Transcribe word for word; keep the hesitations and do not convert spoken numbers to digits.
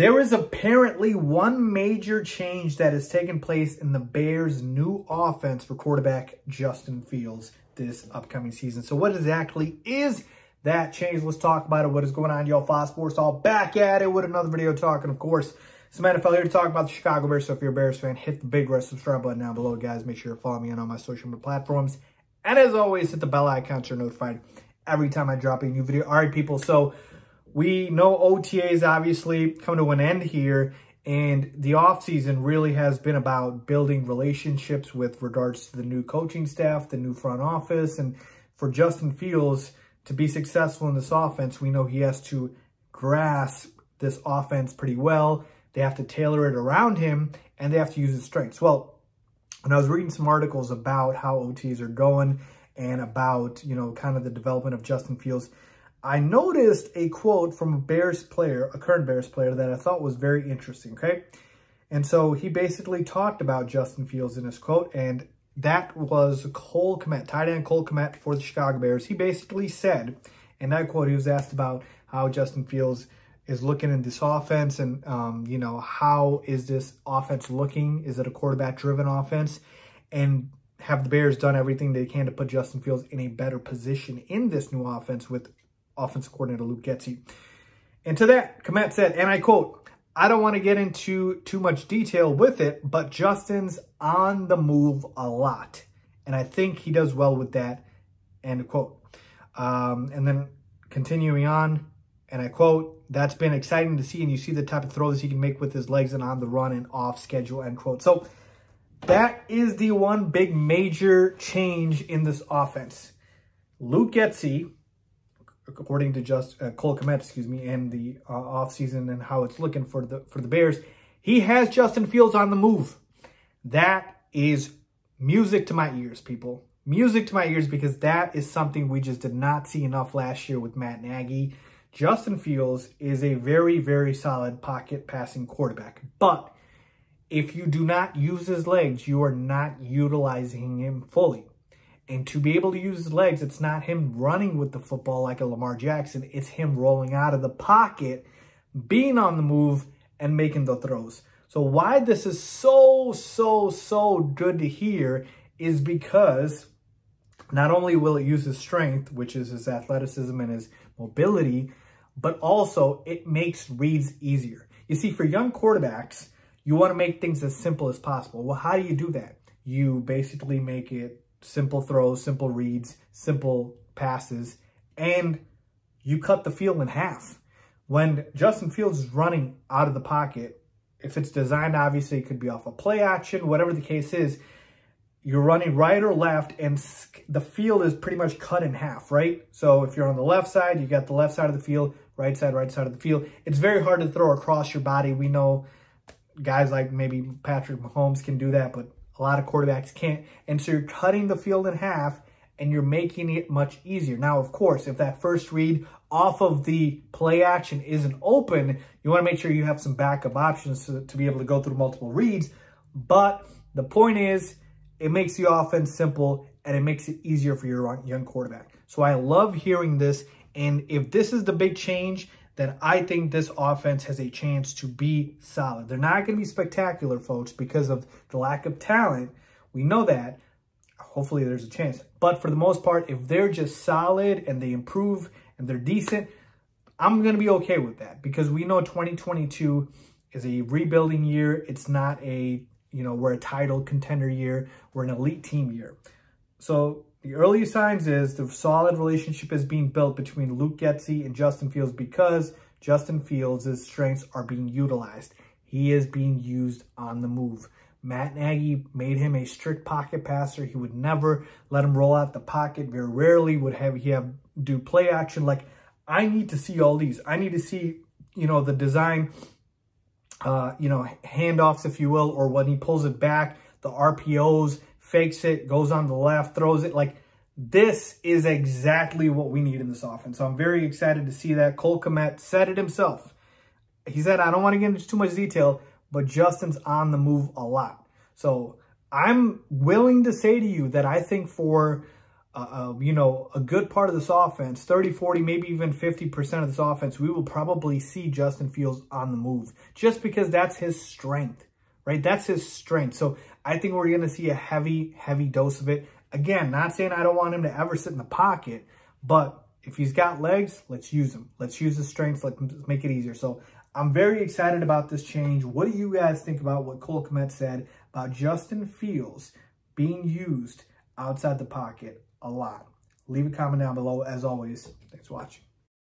There is apparently one major change that has taken place in the Bears' new offense for quarterback Justin Fields this upcoming season. So what exactly is that change? Let's talk about it. What is going on, y'all? Fox Sports all back at it with another video talking, of course. Samantha Fell here to talk about the Chicago Bears. So if you're a Bears fan, hit the big red subscribe button down below, guys. Make sure you follow me on all my social media platforms. And as always, hit the bell icon so you're notified every time I drop a new video. All right, people. So we know O T As obviously come to an end here, and the offseason really has been about building relationships with regards to the new coaching staff, the new front office, and for Justin Fields to be successful in this offense, we know he has to grasp this offense pretty well. They have to tailor it around him, and they have to use his strengths. Well, when I was reading some articles about how O T As are going and about, you know, kind of the development of Justin Fields, I noticed a quote from a Bears player, a current Bears player, that I thought was very interesting, okay? And so he basically talked about Justin Fields in his quote, and that was Cole Kmet, tight end Cole Kmet for the Chicago Bears. He basically said, in that quote, he was asked about how Justin Fields is looking in this offense and, um, you know, how is this offense looking? Is it a quarterback-driven offense? And have the Bears done everything they can to put Justin Fields in a better position in this new offense with offensive coordinator Luke Getsy? And to that, Kmet said, and I quote, "I don't want to get into too much detail with it, but Justin's on the move a lot. And I think he does well with that," end quote. Um, and then continuing on, and I quote, "That's been exciting to see, and you see the type of throws he can make with his legs and on the run and off schedule," end quote. So that is the one big major change in this offense. Luke Getsy, according to just uh, Cole Kmet, excuse me, and the uh, offseason and how it's looking for the for the Bears, he has Justin Fields on the move. That is music to my ears, people. Music to my ears, because that is something we just did not see enough last year with Matt Nagy. Justin Fields is a very, very solid pocket passing quarterback. But if you do not use his legs, you are not utilizing him fully. And to be able to use his legs, it's not him running with the football like a Lamar Jackson. It's him rolling out of the pocket, being on the move, and making the throws. So why this is so, so, so good to hear is because not only will it use his strength, which is his athleticism and his mobility, but also it makes reads easier. You see, for young quarterbacks, you want to make things as simple as possible. Well, how do you do that? You basically make it simple throws, simple reads, simple passes, and you cut the field in half. When Justin Fields is running out of the pocket, if it's designed, obviously it could be off a play action, whatever the case is, you're running right or left, and the field is pretty much cut in half, right? So if you're on the left side, you got the left side of the field, right side, right side of the field. It's very hard to throw across your body. We know guys like maybe Patrick Mahomes can do that, but a lot of quarterbacks can't. And so you're cutting the field in half, and you're making it much easier. Now, of course, if that first read off of the play action isn't open, you want to make sure you have some backup options to, to be able to go through multiple reads. But the point is, it makes the offense simple, and it makes it easier for your young quarterback. So I love hearing this. And if this is the big change, then I think this offense has a chance to be solid. They're not going to be spectacular, folks, because of the lack of talent. We know that. Hopefully there's a chance. But for the most part, if they're just solid and they improve and they're decent, I'm going to be okay with that, because we know twenty twenty-two is a rebuilding year. It's not a, you know, we're a title contender year. We're an elite team year. So the early signs is the solid relationship is being built between Luke Getsy and Justin Fields, because Justin Fields' strengths are being utilized. He is being used on the move. Matt Nagy made him a strict pocket passer. He would never let him roll out the pocket. Very rarely would have he have do play action. Like, I need to see all these. I need to see, you know, the design, uh, you know, handoffs, if you will, or when he pulls it back, the R P Os, fakes it, goes on the left, throws it. Like, this is exactly what we need in this offense. So I'm very excited to see that. Cole Kmet said it himself. He said, "I don't want to get into too much detail, but Justin's on the move a lot." So I'm willing to say to you that I think for Uh, you know, a good part of this offense, thirty, forty, maybe even fifty percent of this offense, we will probably see Justin Fields on the move just because that's his strength, right? That's his strength. So I think we're going to see a heavy, heavy dose of it. Again, not saying I don't want him to ever sit in the pocket, but if he's got legs, let's use him. Let's use his strengths. Let's make it easier. So I'm very excited about this change. What do you guys think about what Cole Kmet said about Justin Fields being used outside the pocket a lot? Leave a comment down below. As always, thanks for watching.